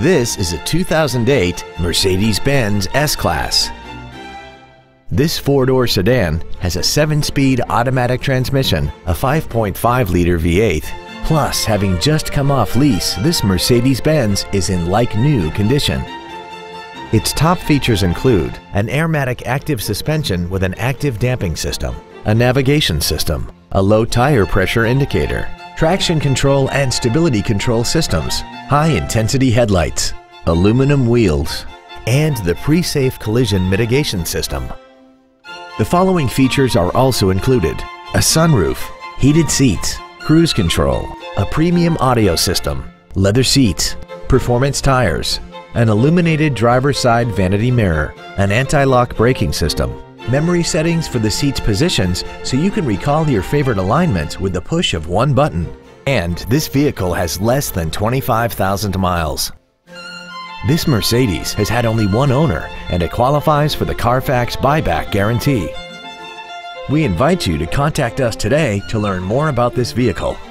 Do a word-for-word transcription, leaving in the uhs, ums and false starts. This is a two thousand eight Mercedes-Benz S-Class. This four-door sedan has a seven-speed automatic transmission, a five point five liter V eight. Plus, having just come off lease, this Mercedes-Benz is in like-new condition. Its top features include an Airmatic active suspension with an active damping system, a navigation system, a low tire pressure indicator, traction control and stability control systems, high-intensity headlights, aluminum wheels, and the pre-safe collision mitigation system. The following features are also included: a sunroof, heated seats, cruise control, a premium audio system, leather seats, performance tires, an illuminated driver's side vanity mirror, an anti-lock braking system, memory settings for the seat's positions so you can recall your favorite alignments with the push of one button. And this vehicle has less than twenty-five thousand miles. This Mercedes has had only one owner, and it qualifies for the Carfax buyback guarantee. We invite you to contact us today to learn more about this vehicle.